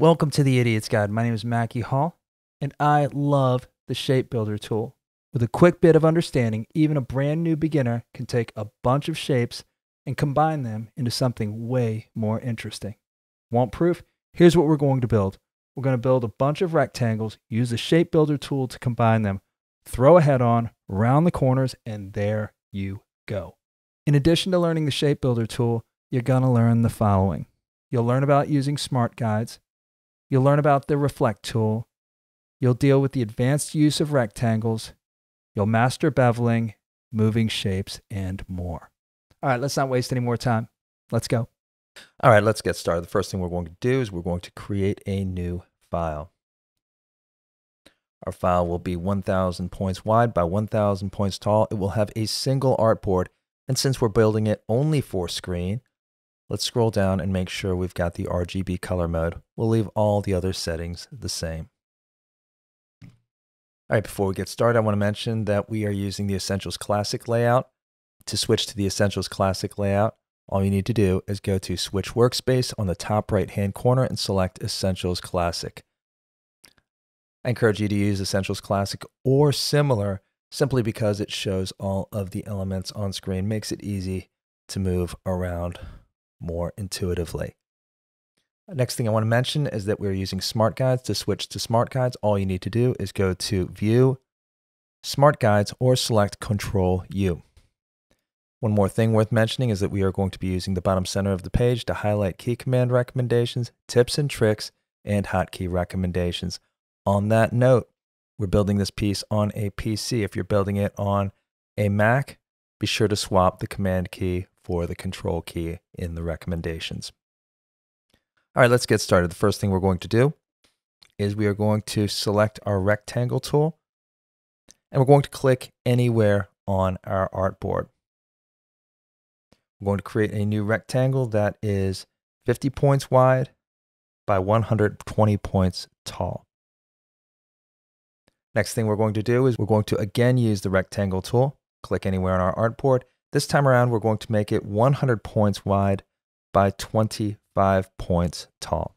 Welcome to the Idiot's Guide. My name is Macky Hall, and I love the Shape Builder tool. With a quick bit of understanding, even a brand new beginner can take a bunch of shapes and combine them into something way more interesting. Want proof? Here's what we're going to build. We're going to build a bunch of rectangles, use the Shape Builder tool to combine them, throw a head on, round the corners, and there you go. In addition to learning the Shape Builder tool, you're going to learn the following. You'll learn about using Smart Guides. You'll learn about the Reflect tool. You'll deal with the advanced use of rectangles. You'll master beveling, moving shapes, and more. All right, let's not waste any more time. Let's go. All right, let's get started. The first thing we're going to do is we're going to create a new file. Our file will be 1,000 points wide by 1,000 points tall. It will have a single artboard. And since we're building it only for screen, let's scroll down and make sure we've got the RGB color mode. We'll leave all the other settings the same. All right, before we get started, I want to mention that we are using the Essentials Classic layout. To switch to the Essentials Classic layout, all you need to do is go to Switch Workspace on the top right-hand corner and select Essentials Classic. I encourage you to use Essentials Classic or similar simply because it shows all of the elements on screen, makes it easy to move around more intuitively. Next thing I want to mention is that we're using Smart Guides. To switch to Smart Guides, all you need to do is go to View, Smart Guides, or select Control U. One more thing worth mentioning is that we are going to be using the bottom center of the page to highlight key command recommendations, tips and tricks, and hotkey recommendations. On that note, we're building this piece on a PC. If you're building it on a Mac, be sure to swap the command key for the control key in the recommendations. All right, let's get started. The first thing we're going to do is we are going to select our rectangle tool, and we're going to click anywhere on our artboard. We're going to create a new rectangle that is 50 points wide by 120 points tall. Next thing we're going to do is we're going to again use the rectangle tool, click anywhere on our artboard. This time around, we're going to make it 100 points wide by 25 points tall.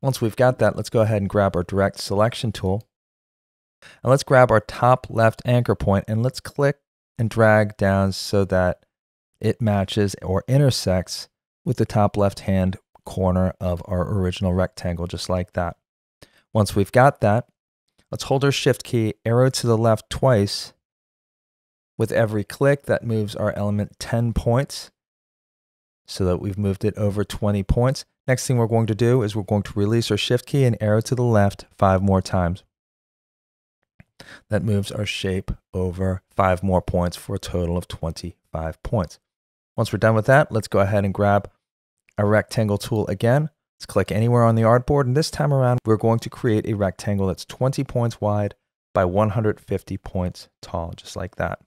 Once we've got that, let's go ahead and grab our direct selection tool. And let's grab our top left anchor point and let's click and drag down so that it matches or intersects with the top left-hand corner of our original rectangle, just like that. Once we've got that, let's hold our Shift key, arrow to the left twice. With every click, that moves our element 10 points so that we've moved it over 20 points. Next thing we're going to do is we're going to release our Shift key and arrow to the left 5 more times. That moves our shape over 5 more points for a total of 25 points. Once we're done with that, let's go ahead and grab our rectangle tool again. Let's click anywhere on the artboard, and this time around, we're going to create a rectangle that's 20 points wide by 150 points tall, just like that.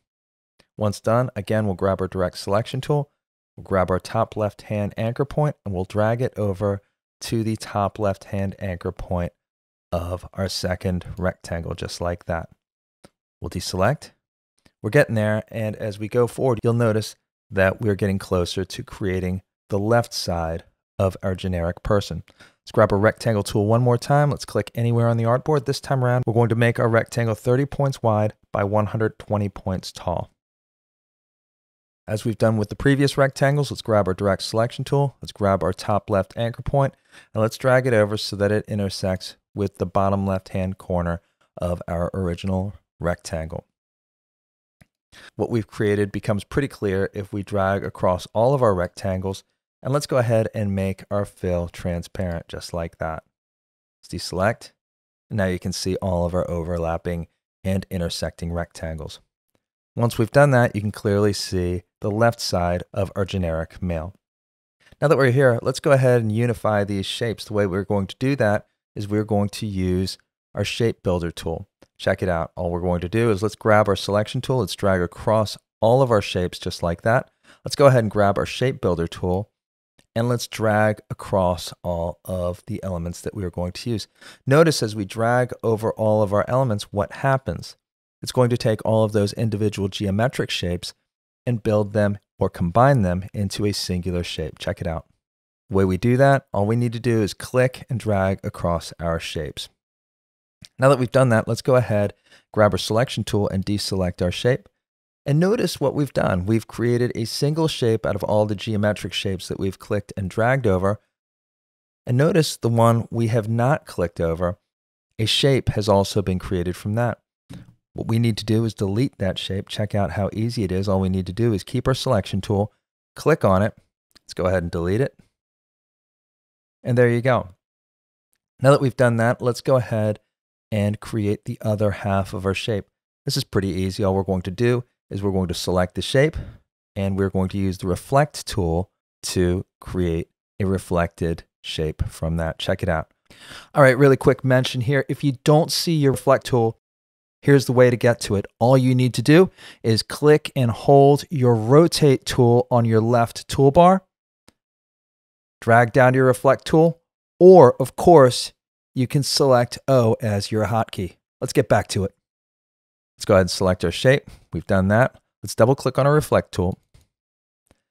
Once done, again, we'll grab our direct selection tool, we'll grab our top left-hand anchor point, and we'll drag it over to the top left-hand anchor point of our second rectangle, just like that. We'll deselect. We're getting there, and as we go forward, you'll notice that we're getting closer to creating the left side of our generic person. Let's grab our rectangle tool one more time. Let's click anywhere on the artboard. This time around, we're going to make our rectangle 30 points wide by 120 points tall. As we've done with the previous rectangles, let's grab our direct selection tool. Let's grab our top left anchor point, and let's drag it over so that it intersects with the bottom left-hand corner of our original rectangle. What we've created becomes pretty clear if we drag across all of our rectangles, and let's go ahead and make our fill transparent, just like that. Let's deselect, and now you can see all of our overlapping and intersecting rectangles. Once we've done that, you can clearly see the left side of our generic male. Now that we're here, let's go ahead and unify these shapes. The way we're going to do that is we're going to use our Shape Builder tool. Check it out. All we're going to do is let's grab our selection tool. Let's drag across all of our shapes just like that. Let's go ahead and grab our Shape Builder tool and let's drag across all of the elements that we are going to use. Notice as we drag over all of our elements, what happens? It's going to take all of those individual geometric shapes and build them or combine them into a singular shape. Check it out. The way we do that, all we need to do is click and drag across our shapes. Now that we've done that, let's go ahead, grab our selection tool and deselect our shape. And notice what we've done. We've created a single shape out of all the geometric shapes that we've clicked and dragged over. And notice the one we have not clicked over, a shape has also been created from that. What we need to do is delete that shape. Check out how easy it is. All we need to do is keep our selection tool, click on it. Let's go ahead and delete it. And there you go. Now that we've done that, let's go ahead and create the other half of our shape. This is pretty easy. All we're going to do is we're going to select the shape and we're going to use the Reflect tool to create a reflected shape from that. Check it out. All right, really quick mention here. If you don't see your Reflect tool, here's the way to get to it. All you need to do is click and hold your Rotate tool on your left toolbar, drag down to your Reflect tool, or of course, you can select O as your hotkey. Let's get back to it. Let's go ahead and select our shape. We've done that. Let's double click on our Reflect tool.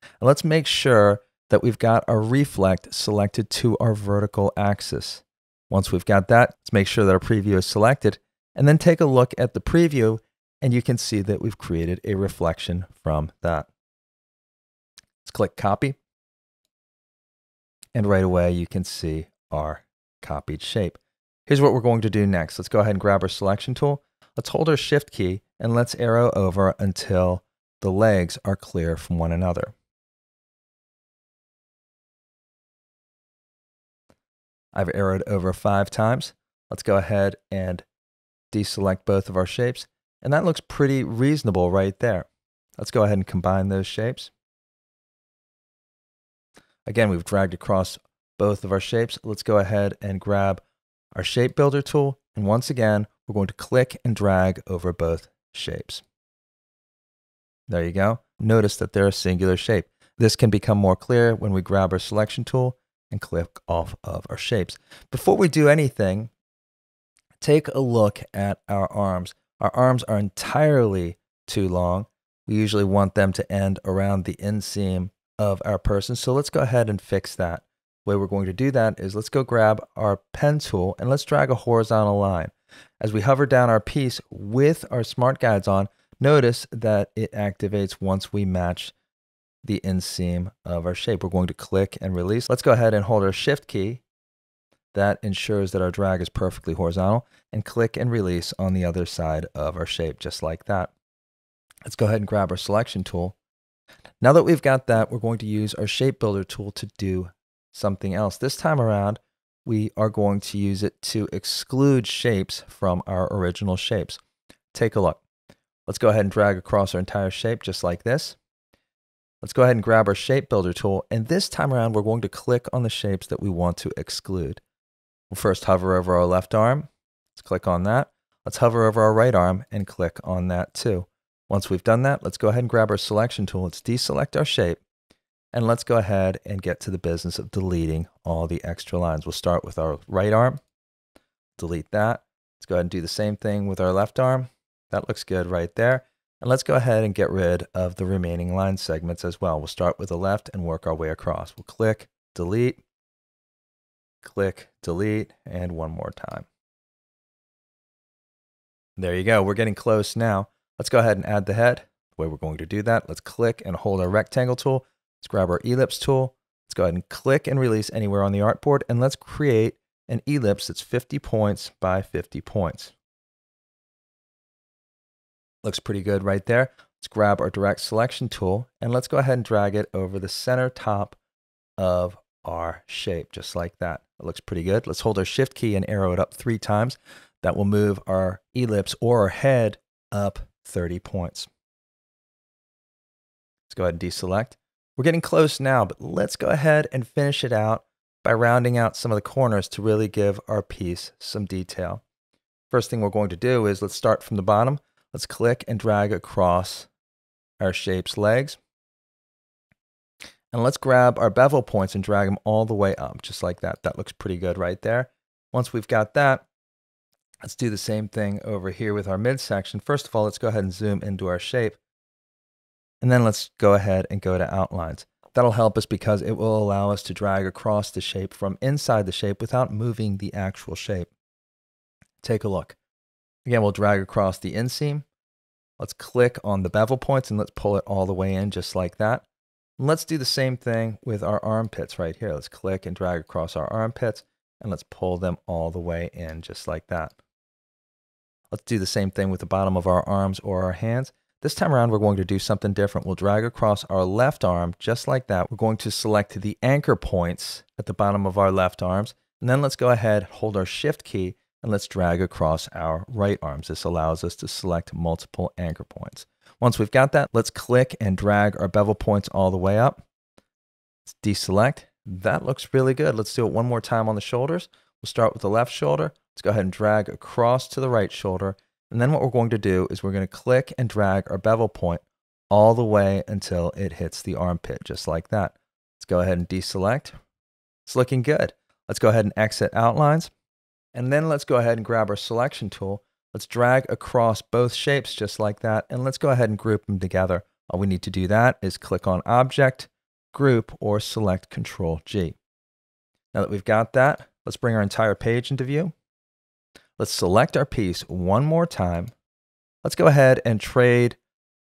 And let's make sure that we've got our reflect selected to our vertical axis. Once we've got that, let's make sure that our preview is selected and then take a look at the preview and you can see that we've created a reflection from that. Let's click copy. And right away you can see our copied shape. Here's what we're going to do next. Let's go ahead and grab our selection tool. Let's hold our shift key and let's arrow over until the legs are clear from one another. I've arrowed over 5 times. Let's go ahead and deselect both of our shapes. And that looks pretty reasonable right there. Let's go ahead and combine those shapes. Again, we've dragged across both of our shapes. Let's go ahead and grab our Shape Builder tool. And once again, we're going to click and drag over both shapes. There you go. Notice that they're a singular shape. This can become more clear when we grab our selection tool and click off of our shapes. Before we do anything, take a look at our arms. Our arms are entirely too long. We usually want them to end around the inseam of our person. So let's go ahead and fix that. The way we're going to do that is let's go grab our pen tool and let's drag a horizontal line. As we hover down our piece with our Smart Guides on, notice that it activates once we match the inseam of our shape. We're going to click and release. Let's go ahead and hold our shift key. That ensures that our drag is perfectly horizontal and click and release on the other side of our shape, just like that. Let's go ahead and grab our selection tool. Now that we've got that, we're going to use our Shape Builder tool to do something else. This time around, we are going to use it to exclude shapes from our original shapes. Take a look. Let's go ahead and drag across our entire shape just like this. Let's go ahead and grab our Shape Builder tool, and this time around we're going to click on the shapes that we want to exclude. We'll first hover over our left arm, let's click on that. Let's hover over our right arm and click on that too. Once we've done that, let's go ahead and grab our selection tool, let's deselect our shape, and let's go ahead and get to the business of deleting all the extra lines. We'll start with our right arm, delete that. Let's go ahead and do the same thing with our left arm. That looks good right there. And let's go ahead and get rid of the remaining line segments as well. We'll start with the left and work our way across. We'll click, delete, and one more time. There you go. We're getting close now. Let's go ahead and add the head. The way we're going to do that, let's click and hold our rectangle tool. Let's grab our ellipse tool. Let's go ahead and click and release anywhere on the artboard. And let's create an ellipse that's 50 points by 50 points. Looks pretty good right there. Let's grab our direct selection tool and let's go ahead and drag it over the center top of our shape, just like that. It looks pretty good. Let's hold our shift key and arrow it up 3 times. That will move our ellipse or our head up 30 points. Let's go ahead and deselect. We're getting close now, but let's go ahead and finish it out by rounding out some of the corners to really give our piece some detail. First thing we're going to do is let's start from the bottom. Let's click and drag across our shape's legs. And let's grab our bevel points and drag them all the way up, just like that. That looks pretty good right there. Once we've got that, let's do the same thing over here with our midsection. First of all, let's go ahead and zoom into our shape. And then let's go ahead and go to outlines. That'll help us because it will allow us to drag across the shape from inside the shape without moving the actual shape. Take a look. Again, we'll drag across the inseam. Let's click on the bevel points and let's pull it all the way in just like that. And let's do the same thing with our armpits right here. Let's click and drag across our armpits and let's pull them all the way in just like that. Let's do the same thing with the bottom of our arms or our hands. This time around, we're going to do something different. We'll drag across our left arm just like that. We're going to select the anchor points at the bottom of our left arms. And then let's go ahead, hold our Shift key, and let's drag across our right arms. This allows us to select multiple anchor points. Once we've got that, let's click and drag our bevel points all the way up. Let's deselect. That looks really good. Let's do it one more time on the shoulders. We'll start with the left shoulder. Let's go ahead and drag across to the right shoulder. And then what we're going to do is we're going to click and drag our bevel point all the way until it hits the armpit, just like that. Let's go ahead and deselect. It's looking good. Let's go ahead and exit outlines. And then let's go ahead and grab our selection tool. Let's drag across both shapes just like that. And let's go ahead and group them together. All we need to do that is click on Object, Group, or select Control G. Now that we've got that, let's bring our entire page into view. Let's select our piece one more time. Let's go ahead and trade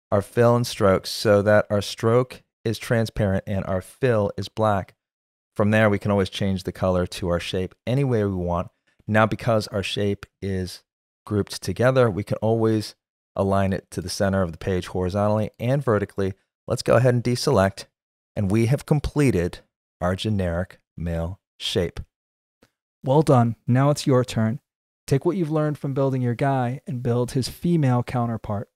our fill and strokes so that our stroke is transparent and our fill is black. From there, we can always change the color to our shape any way we want. Now, because our shape is grouped together, we can always align it to the center of the page horizontally and vertically. Let's go ahead and deselect, and we have completed our generic male shape. Well done. Now it's your turn. Take what you've learned from building your guy and build his female counterpart.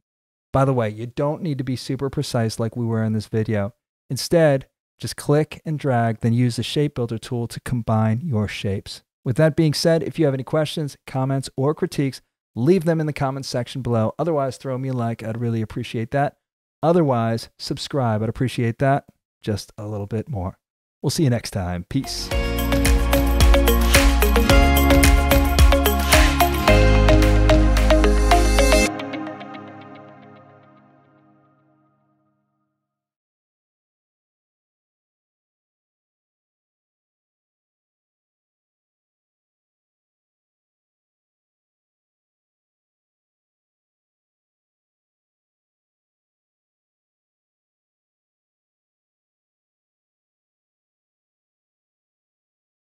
By the way, you don't need to be super precise like we were in this video. Instead, just click and drag, then use the Shape Builder tool to combine your shapes. With that being said, if you have any questions, comments, or critiques, leave them in the comments section below. Otherwise, throw me a like. I'd really appreciate that. Otherwise, subscribe. I'd appreciate that just a little bit more. We'll see you next time. Peace.